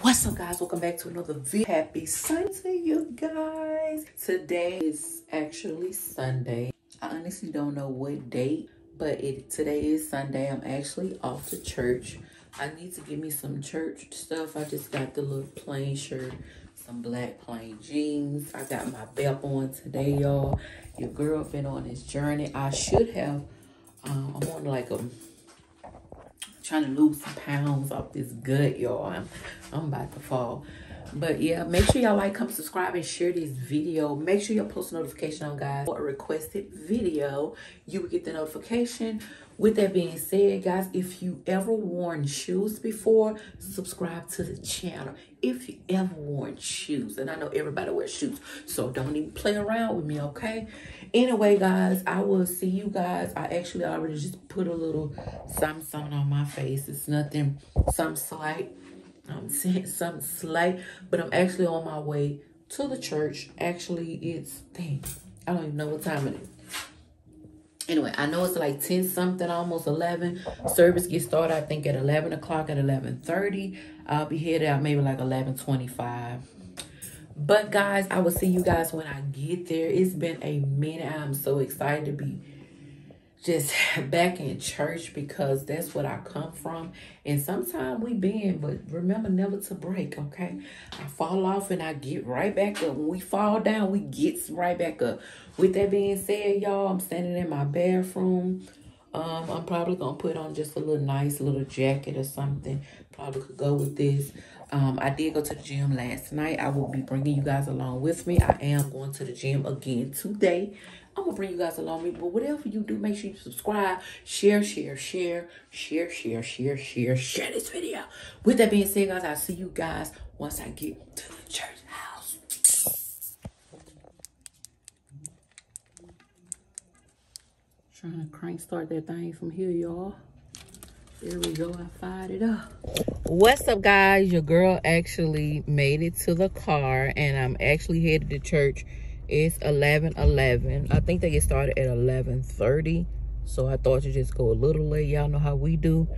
What's up, guys? Welcome back to another video. Happy Sunday, you guys. Today is actually Sunday. I honestly don't know what date, but today is Sunday. I'm actually off to church. I need to give me some church stuff. I just got the little plain shirt, some black plain jeans. I got my belt on today, y'all. Your girl been on this journey. I should have, I'm on like a, trying to lose some pounds off this gut, y'all. I'm about to fall. But yeah, make sure y'all like, come subscribe, and share this video. Make sure y'all post a notification on, guys, for a requested video. You will get the notification. With that being said, guys, if you ever worn shoes before, subscribe to the channel. If you ever worn shoes, and I know everybody wears shoes, so don't even play around with me, okay? Anyway, guys, I will see you guys. I actually already just put a little something on my face. It's nothing, something slight. I'm saying something slight, but I'm actually on my way to the church. Actually, it's, dang, I don't even know what time it is. Anyway, I know it's like 10 something, almost 11. Service gets started, I think, at 11 o'clock, at 11:30. I'll be headed out maybe like 11:25. But, guys, I will see you guys when I get there. It's been a minute. I'm so excited to be just back in church, because that's what I come from. And sometimes we bend, but remember never to break, okay? I fall off and I get right back up. When we fall down, we get right back up. With that being said, y'all, I'm standing in my bathroom. I'm probably gonna put on just a little nice little jacket or something. Probably could go with this. I did go to the gym last night. I will be bringing you guys along with me. I am going to the gym again today. I'm gonna bring you guys along with me. But whatever you do, make sure you subscribe, share this video. With that being said, guys, I'll see you guys once I get to the church house. Trying to crank start that thing from here, y'all. There we go. I fired it up. What's up, guys? Your girl actually made it to the car, and I'm actually headed to church. It's 11:11. I think they get started at 11:30. So I thought you just go a little late. Y'all know how we do.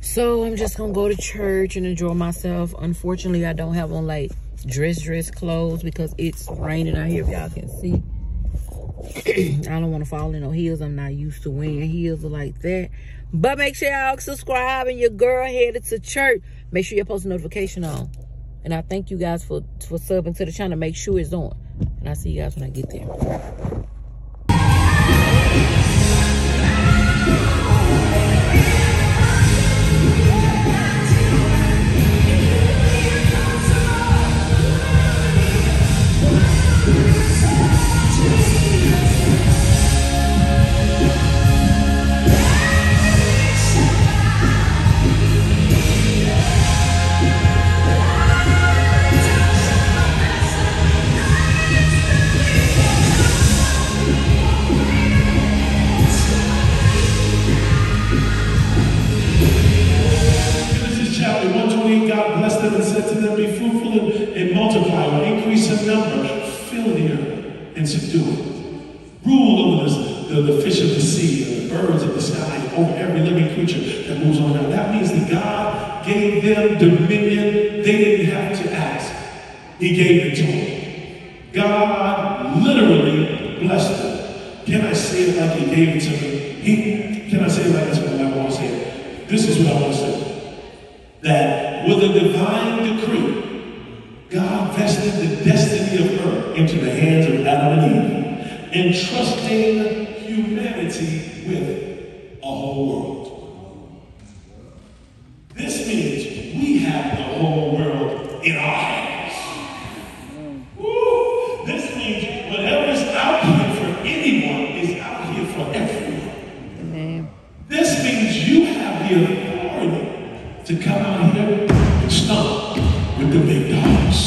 So I'm just gonna go to church and enjoy myself. Unfortunately, I don't have on like dress clothes because it's raining out here, if y'all can see. I don't want to fall in no heels. I'm not used to wearing heels like that. But make sure y'all subscribe, and your girl headed to church. Make sure you post a notification on. And I thank you guys for subbing to the channel. Make sure it's on. And I'll see you guys when I get there. The fish of the sea, the birds of the sky, over every living creature that moves on earth. That means that God gave them dominion. They didn't have to ask. He gave it to them. God literally blessed them. Can I say it like He gave it to me? Can I say it like that's what I want to say it? This is what I want to say. That with a divine decree, God vested the destiny of earth into the hands of Adam and Eve, entrusting humanity with a whole world. This means we have the whole world in our hands. Woo. This means whatever is out here for anyone is out here for everyone. Amen. This means you have the authority to come out here and stomp with the big dogs.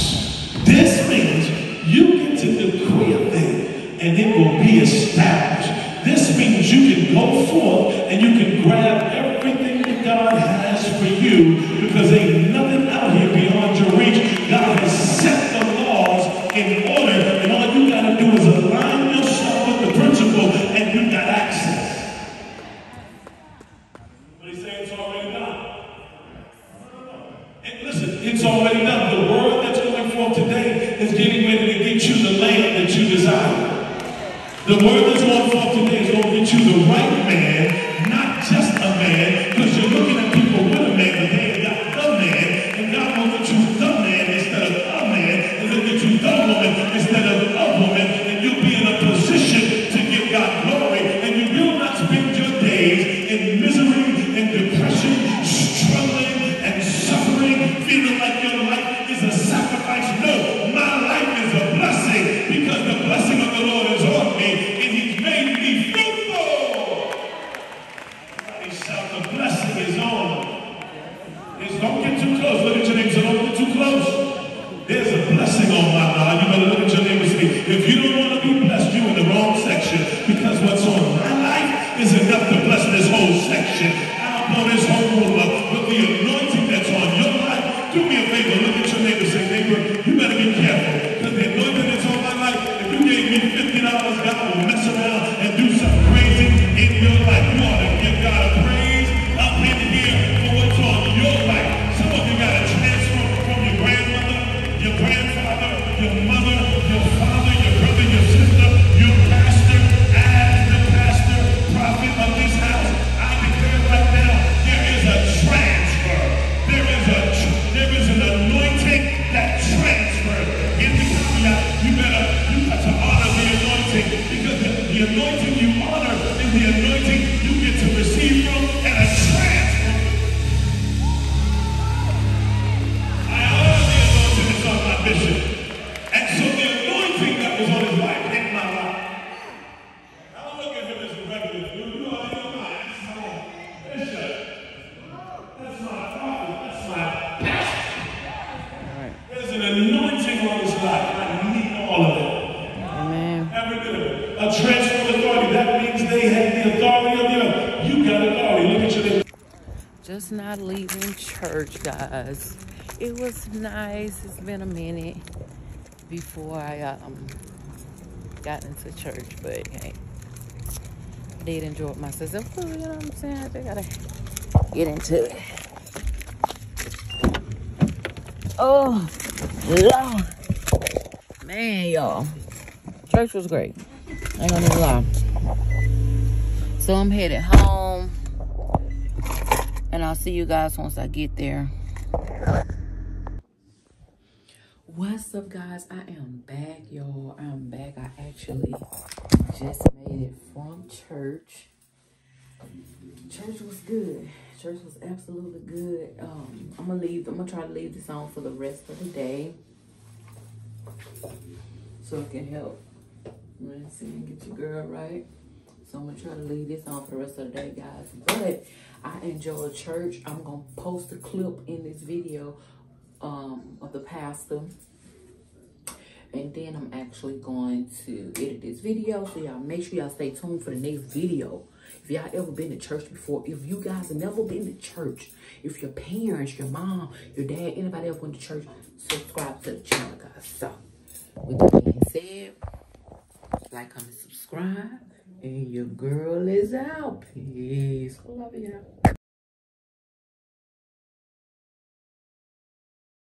This means you get to decree a thing and it will be established. This means you can go forth and you can grab everything that God has for you, because ain't nothing out here beyond your reach. God has set the laws in order, and all you gotta do is gives you the land that you desire. The word that's going forth today is going to get you the right man, not just a man, because you're looking at people with a man, but they ain't got the man, and God wants to get you the man instead of a man, and they'll get you the woman instead of a woman, and you'll be in a position to give God glory, and you will not spend your days in misery and depression, struggling and suffering, feeling like your life is a sacrifice. No, my life is a blessing, because the blessing of the Lord is on me, and He's made me fruitful. Somebody shout, the blessing is on. Just don't get too close. Look at your neighbor and say, don't get too close. There's a blessing on my life. You better look at your neighbor and say, if you don't want to be blessed, you're in the wrong section, because what's on my life is enough to bless this whole section. I'll blow this whole room up with the anointing that's on your life. Do me a favor. Look at your neighbor and say, neighbor, you better be careful, because the anointing that's on my life, if you gave me $50, God will mess around and do something crazy in your life. You ought to give God a praise up in here for what's on your life. Some of you got a transfer from your grandmother, your grandfather, your mother, your father, your brother, your sister, your pastor, as the pastor, prophet of this house. I declare right now, there is a transfer. There is an anointing that transfers. In the caveat, you got to honor the anointing, because the anointing you honor is the anointing you get to receive from and a transfer. I honor the anointing that's on my bishop. And so the anointing that was on his life in my life. I don't look at him as a regular. You are in your mind. That's my bishop. That's my prophet. That's my pastor. There's an anointing on this life. I need all of it. Amen. Every bit of it. A transfer of authority. That means they have the authority of the earth. You got authority. Look at your neighbor. Just not leaving church, guys. It was nice. It's been a minute before I got into church, but hey, I did enjoy myself. You know what I'm saying? I just gotta get into it. Oh, Lord. Man, y'all. Church was great. I ain't gonna even lie. So I'm headed home. And I'll see you guys once I get there. What's up, guys? I am back, y'all. I'm back. I actually just made it from church. Church was good. Church was absolutely good. I'm gonna try to leave this on for the rest of the day, so it can help. Let's see, and get your girl right. So I'm gonna try to leave this on for the rest of the day, guys. But I enjoyed church. I'm gonna post a clip in this video of the pastor, and then I'm actually going to edit this video. So y'all make sure y'all stay tuned for the next video. If y'all ever been to church before, if you guys have never been to church, if your parents, your mom, your dad, anybody else went to church, subscribe to the channel, guys. So, with that being said, like, comment, subscribe, and your girl is out. Peace. I love y'all.